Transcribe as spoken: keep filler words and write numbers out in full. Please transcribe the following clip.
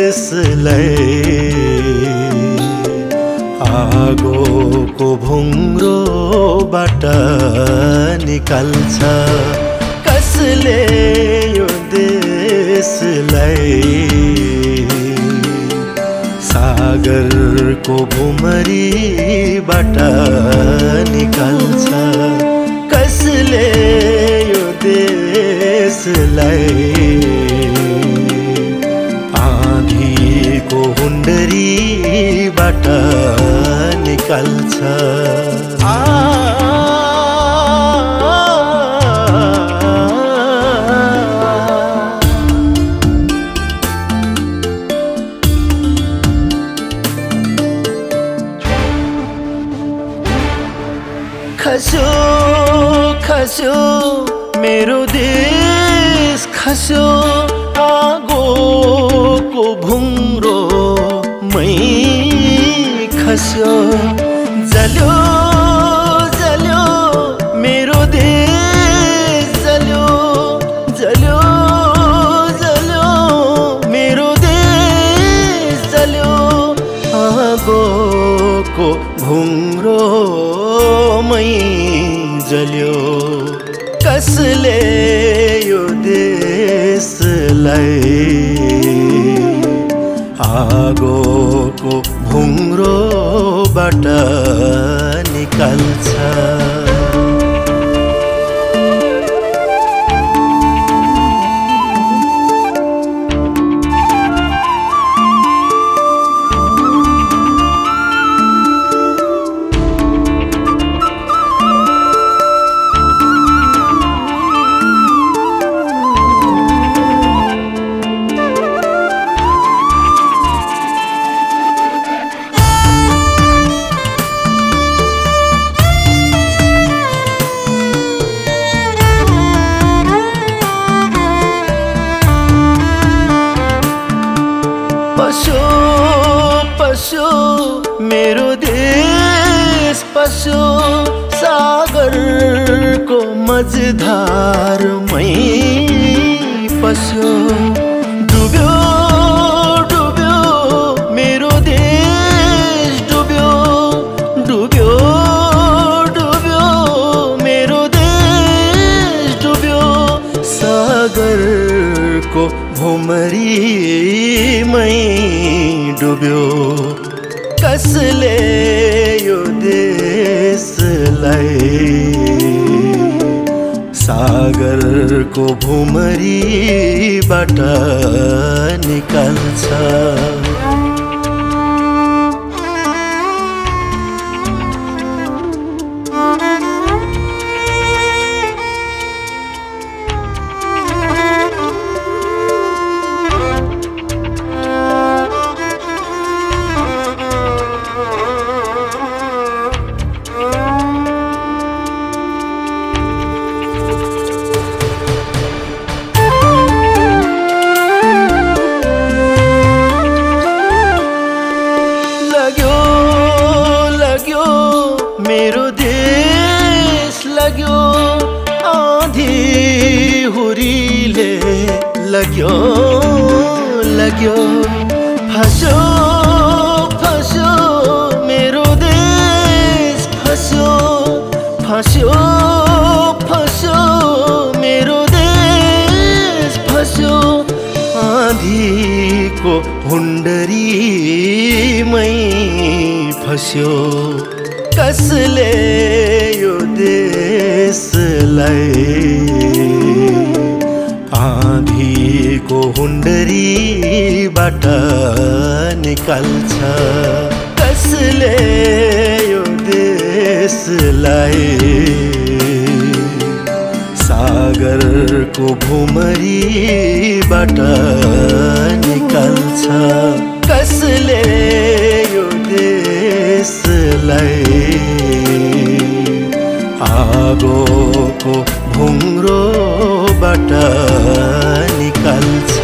लय आगो को भुंग्रो बाट निकल्छ कसले यो देशलाई सागर को भुमरी बाट निकल्छ कसले यो देशलाई को हुंडरी बाट निकल्छ खस्यो खस्यो मेरो देश खस्यो आगो को भुंग्रो खस्यो जल्यो जल्यो मेरो देश जल्यो जल्यो जल्यो मेरो देश जल्यो आगो को भुंग्रो मई जल्यो कसले यो देशलाई आगो को भुंग्रो बाट निकल्छ पशु पशु मेरो देश पशु सागर को मझधार मई पशु डुब्यो डुब्यो मेरो देश डुब्यो डुब्यो डुब्यो मेरो देश डुब्यो सागर को भुमरी मई डुब्यो कसले यो देशलाई सागर को भुमरी बाट निकल्छ लग्यो लग्यो फस्यो फस्यो मेरो देश फस्यो फस्यो फस्यो मेरो देश फस्यो आँधी को हुंडरी मई फस्यो कसले यो देशलाई आँधी को हुंडरी बाट निकल्छ कसले यो देशलाई सागर को भुमरी बाट निकल्छ कसले यो देशलाई आगो को भुंग्रो बाट निकल्छ।